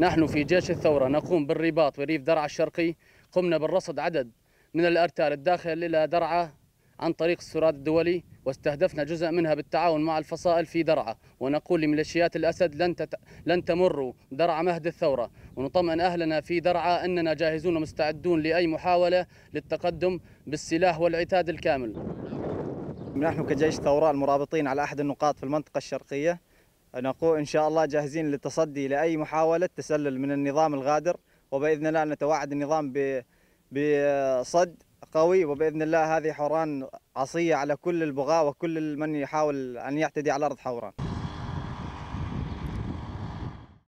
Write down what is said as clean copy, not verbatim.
نحن في جيش الثورة نقوم بالرباط وريف درعا الشرقي. قمنا بالرصد عدد من الأرتال الداخل إلى درعا عن طريق السراد الدولي، واستهدفنا جزء منها بالتعاون مع الفصائل في درعا، ونقول لميليشيات الأسد لن تمروا درعا مهد الثورة، ونطمئن أهلنا في درعا أننا جاهزون ومستعدون لأي محاولة للتقدم بالسلاح والعتاد الكامل. نحن كجيش ثورة المرابطين على أحد النقاط في المنطقة الشرقية نقول إن شاء الله جاهزين للتصدي لأي محاولة تسلل من النظام الغادر، وبإذن الله نتوعد النظام بصد قوي، وبإذن الله هذه حوران عصية على كل البغاة وكل من يحاول أن يعتدي على أرض حوران.